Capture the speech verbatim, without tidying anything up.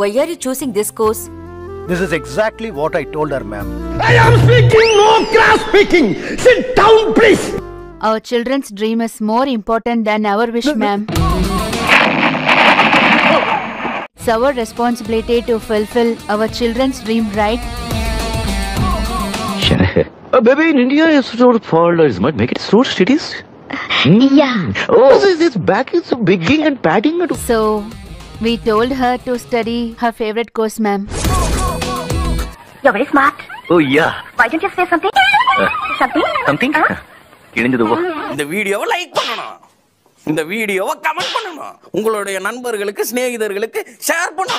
Why are you choosing this course? This is exactly what I told her, ma'am. I am speaking, no class speaking. Sit down, please. Our children's dream is more important than our wish, ma'am. It's our responsibility to fulfill our children's dream, right? Uh, baby, in India, it's not fault or it's mud. Make it so cities. Mm. Yeah. Oh, this, this back is so bigging and padding. And so, we told her to study her favorite course, ma'am. You're very smart. Oh, yeah. Why don't you say something? Uh, something? Something? Huh? The video like banana. இந்த வீடியோவை comment பண்ணனும் உங்களுடைய நண்பர்களுக்கு ஸ்நேகிதர்களுக்கு share பண்ணனும்